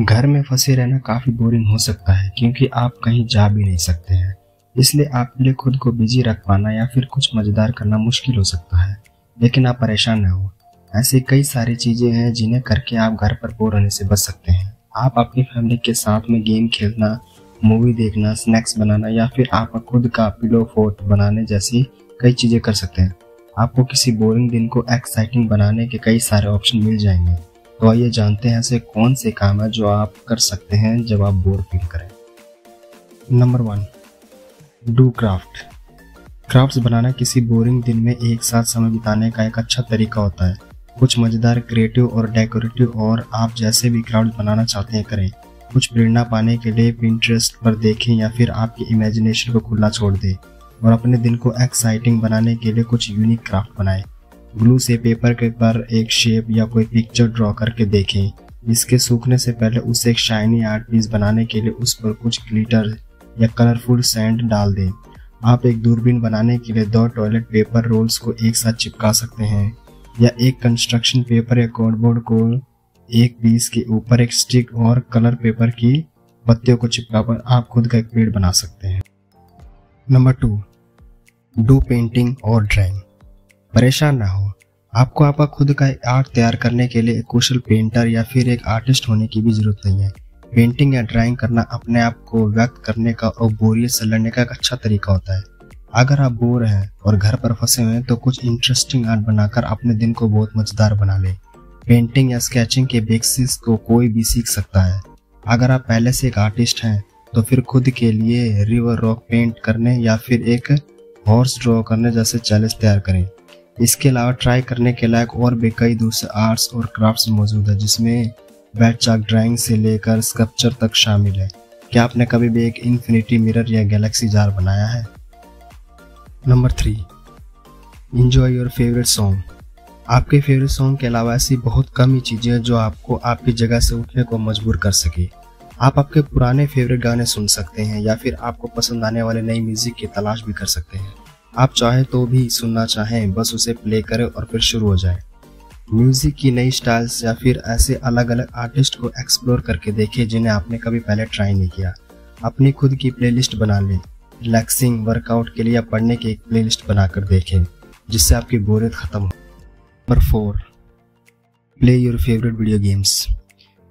घर में फंसे रहना काफी बोरिंग हो सकता है क्योंकि आप कहीं जा भी नहीं सकते हैं, इसलिए आपके लिए खुद को बिजी रख पाना या फिर कुछ मजेदार करना मुश्किल हो सकता है। लेकिन आप परेशान न हो, ऐसी कई सारी चीजें हैं जिन्हें करके आप घर पर बोर होने से बच सकते हैं। आप अपनी फैमिली के साथ में गेम खेलना, मूवी देखना, स्नैक्स बनाना या फिर आप खुद का पिलो फोर्ट बनाने जैसी कई चीजें कर सकते हैं। आपको किसी बोरिंग दिन को एक्साइटिंग बनाने के कई सारे ऑप्शन मिल जाएंगे। तो आइए जानते हैं ऐसे कौन से काम है जो आप कर सकते हैं जब आप बोर फील करें। Number 1, do craft. क्राफ्ट्स बनाना किसी बोरिंग दिन में एक साथ समय बिताने का एक अच्छा तरीका होता है। कुछ मज़ेदार, क्रिएटिव और डेकोरेटिव और आप जैसे भी क्राफ्ट बनाना चाहते हैं करें। कुछ प्रेरणा पाने के लिए पिंटरेस्ट पर देखें या फिर आपकी इमेजिनेशन को खुला छोड़ दें और अपने दिन को एक्साइटिंग बनाने के लिए कुछ यूनिक क्राफ्ट बनाएं। ग्लू से पेपर के पर एक शेप या कोई पिक्चर ड्रॉ करके देखें। इसके सूखने से पहले उसे एक शाइनी आर्ट पीस बनाने के लिए उस पर कुछ ग्लिटर या कलरफुल सैंड डाल दें। आप एक दूरबीन बनाने के लिए 2 टॉयलेट पेपर रोल्स को एक साथ चिपका सकते हैं या एक कंस्ट्रक्शन पेपर या कार्डबोर्ड को एक पीस के ऊपर एक स्टिक और कलर पेपर की पत्तियों को चिपकाकर आप खुद का एक पेड़ बना सकते हैं। नंबर 2, डू पेंटिंग और ड्राइंग। परेशान ना हो, आपको आपका खुद का आर्ट तैयार करने के लिए एक कुशल पेंटर या फिर एक आर्टिस्ट होने की भी जरूरत नहीं है। पेंटिंग या ड्राइंग करना अपने आप को व्यक्त करने का और बोरियत से लड़ने का एक अच्छा तरीका होता है। अगर आप बोर हैं और घर पर फंसे हुए हैं तो कुछ इंटरेस्टिंग आर्ट बनाकर अपने दिन को बहुत मजेदार बना लें। पेंटिंग या स्केचिंग के बेसिक्स को कोई भी सीख सकता है। अगर आप पहले से एक आर्टिस्ट हैं तो फिर खुद के लिए रिवर रॉक पेंट करने या फिर एक हॉर्स ड्रॉ करने जैसे चैलेंज तैयार करें। इसके अलावा ट्राई करने के लायक और भी कई दूसरे आर्ट्स और क्राफ्ट्स मौजूद है जिसमें बैट चाक ड्राइंग से लेकर स्कल्पचर तक शामिल है। क्या आपने कभी भी एक इन्फिनिटी मिरर या गैलेक्सी जार बनाया है? Number 3, enjoy your favourite song. आपके फेवरेट सॉन्ग के अलावा ऐसी बहुत कम ही चीज़ें हैं जो आपको आपकी जगह से उठने को मजबूर कर सके। आप आपके पुराने फेवरेट गाने सुन सकते हैं या फिर आपको पसंद आने वाले नई म्यूजिक की तलाश भी कर सकते हैं। आप चाहें तो भी सुनना चाहें, बस उसे प्ले करें और फिर शुरू हो जाए। म्यूजिक की नई स्टाइल्स या फिर ऐसे अलग अलग आर्टिस्ट को एक्सप्लोर करके देखें जिन्हें आपने कभी पहले ट्राई नहीं किया। अपनी खुद की प्लेलिस्ट बना लें। रिलैक्सिंग, वर्कआउट के लिए या पढ़ने की एक प्लेलिस्ट बनाकर देखें जिससे आपकी बोरियत खत्म हो। Number 4, play your favourite video games.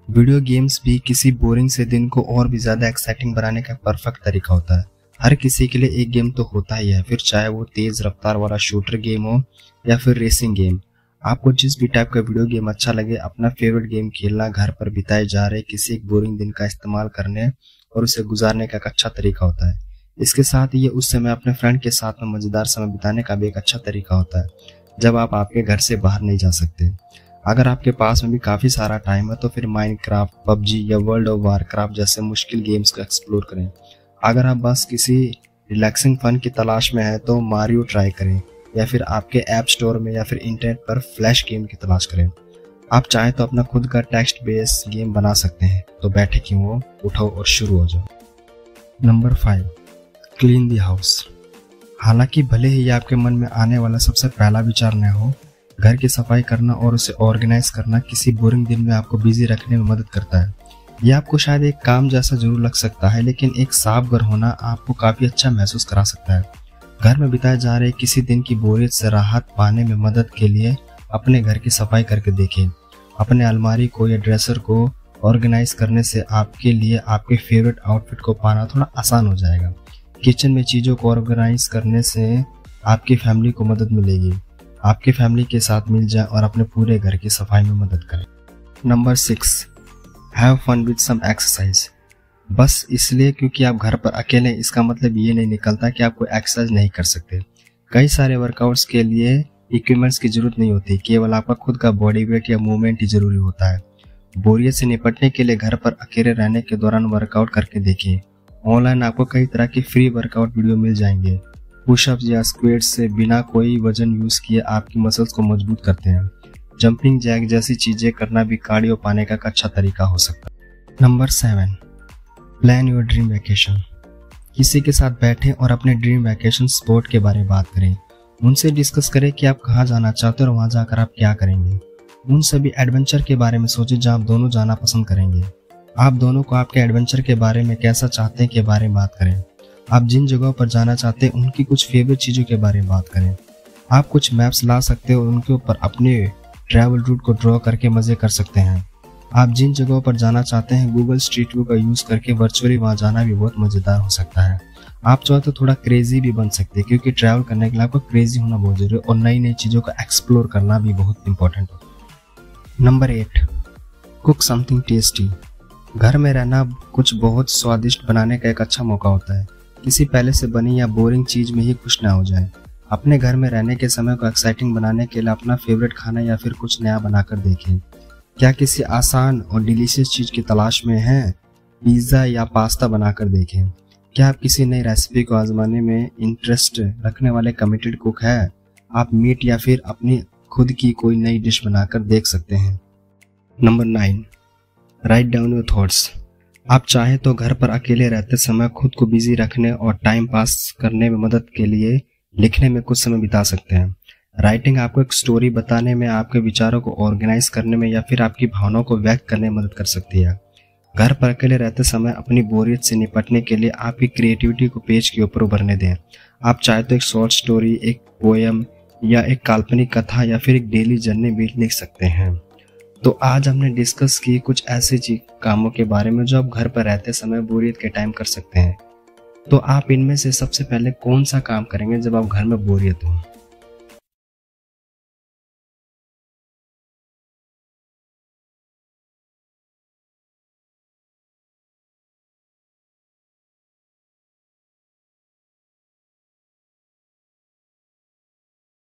Video games भी किसी बोरिंग से दिन को और भी ज़्यादा एक्साइटिंग बनाने का परफेक्ट तरीका होता है। हर किसी के लिए एक गेम तो होता ही है, फिर चाहे वो तेज़ रफ्तार वाला शूटर गेम हो या फिर रेसिंग गेम। आपको जिस भी टाइप का वीडियो गेम अच्छा लगे, अपना फेवरेट गेम खेलना घर पर बिताए जा रहे किसी एक बोरिंग दिन का इस्तेमाल करने और उसे गुजारने का एक अच्छा तरीका होता है। इसके साथ ये उस समय अपने फ्रेंड के साथ में मज़ेदार समय बिताने का भी एक अच्छा तरीका होता है जब आप आपके घर से बाहर नहीं जा सकते। अगर आपके पास में भी काफ़ी सारा टाइम है तो फिर माइनक्राफ्ट, PUBG या वर्ल्ड ऑफ वारक्राफ्ट जैसे मुश्किल गेम्स को एक्सप्लोर करें। अगर आप बस किसी रिलैक्सिंग फन की तलाश में हैं तो मारियो ट्राई करें या फिर आपके ऐप स्टोर में या फिर इंटरनेट पर फ्लैश गेम की तलाश करें। आप चाहे तो अपना खुद का टेक्स्ट बेस्ड गेम बना सकते हैं। तो बैठे क्यों हो, उठो और शुरू हो जाओ। Number 5, clean the house. हालांकि भले ही आपके मन में आने वाला सबसे पहला विचार न हो, घर की सफाई करना और उसे ऑर्गेनाइज करना किसी बोरिंग दिन में आपको बिजी रखने में मदद करता है। यह आपको शायद एक काम जैसा जरूर लग सकता है लेकिन एक साफ घर होना आपको काफ़ी अच्छा महसूस करा सकता है। घर में बिताए जा रहे किसी दिन की बोरियत से राहत पाने में मदद के लिए अपने घर की सफाई करके देखें। अपने अलमारी को या ड्रेसर को ऑर्गेनाइज करने से आपके लिए आपके फेवरेट आउटफिट को पाना थोड़ा आसान हो जाएगा। किचन में चीज़ों को ऑर्गेनाइज करने से आपकी फैमिली को मदद मिलेगी। आपकी फैमिली के साथ मिल जाए और अपने पूरे घर की सफाई में मदद करें। Number 6, have fun with some exercise. बस इसलिए क्योंकि आप घर पर अकेले हैं इसका मतलब ये नहीं निकलता कि आप कोई एक्सरसाइज नहीं कर सकते। कई सारे वर्कआउट्स के लिए इक्विपमेंट्स की जरूरत नहीं होती, केवल आपका खुद का बॉडी वेट या मूवमेंट ही जरूरी होता है। बोरियत से निपटने के लिए घर पर अकेले रहने के दौरान वर्कआउट करके देखिए। ऑनलाइन आपको कई तरह के फ्री वर्कआउट वीडियो मिल जाएंगे। पुशअप्स या स्क्वेट्स से बिना कोई वजन यूज़ किए आपकी मसल्स को मजबूत करते हैं। जंपिंग जैक जैसी चीज़ें करना भी कार्डियो पाने का एक अच्छा तरीका हो सकता है। Number 7, plan your dream vacation. किसी के साथ बैठें और अपने ड्रीम वैकेशन स्पॉट के बारे में बात करें। उनसे डिस्कस करें कि आप कहाँ जाना चाहते हो और वहाँ जाकर आप क्या करेंगे। उन सभी एडवेंचर के बारे में सोचें जहाँ आप दोनों जाना पसंद करेंगे। आप दोनों को आपके एडवेंचर के बारे में, कैसा चाहते हैं के बारे में बात करें। आप जिन जगहों पर जाना चाहते हैं उनकी कुछ फेवरेट चीज़ों के बारे में बात करें। आप कुछ मैप्स ला सकते हो, उनके ऊपर अपने ट्रैवल रूट को ड्रॉ करके मज़े कर सकते हैं। आप जिन जगहों पर जाना चाहते हैं गूगल स्ट्रीट व्यू का यूज़ करके वर्चुअली वहाँ जाना भी बहुत मज़ेदार हो सकता है। आप चाहो तो थोड़ा क्रेजी भी बन सकते हैं, क्योंकि ट्रैवल करने के लिए आपको क्रेजी होना बहुत ज़रूरी है और नई नई चीज़ों का एक्सप्लोर करना भी बहुत इंपॉर्टेंट होता है। Number 8, cook something tasty. घर में रहना कुछ बहुत स्वादिष्ट बनाने का एक अच्छा मौका होता है। किसी पहले से बनी या बोरिंग चीज़ में ही खुश ना हो जाए। अपने घर में रहने के समय को एक्साइटिंग बनाने के लिए अपना फेवरेट खाना या फिर कुछ नया बनाकर देखें। क्या किसी आसान और डिलीशियस चीज़ की तलाश में हैं? पिज़्ज़ा या पास्ता बनाकर देखें। क्या आप किसी नई रेसिपी को आजमाने में इंटरेस्ट रखने वाले कमिटेड कुक हैं? आप मीट या फिर अपनी खुद की कोई नई डिश बनाकर देख सकते हैं। Number 9, write down your thoughts. आप चाहे तो घर पर अकेले रहते समय खुद को बिजी रखने और टाइम पास करने में मदद के लिए लिखने में कुछ समय बिता सकते हैं। राइटिंग आपको एक स्टोरी बताने में, आपके विचारों को ऑर्गेनाइज करने में या फिर आपकी भावनाओं को व्यक्त करने में मदद कर सकती है। घर पर अकेले रहते समय अपनी बोरियत से निपटने के लिए आपकी क्रिएटिविटी को पेज के ऊपर उभरने दें। आप चाहे तो एक शॉर्ट स्टोरी, एक पोएम या एक काल्पनिक कथा या फिर एक डेली जर्नी भी लिख सकते हैं। तो आज हमने डिस्कस की कुछ ऐसे कामों के बारे में जो आप घर पर रहते समय बोरियत के टाइम कर सकते हैं। तो आप इनमें से सबसे पहले कौन सा काम करेंगे जब आप घर में बोरियत हो?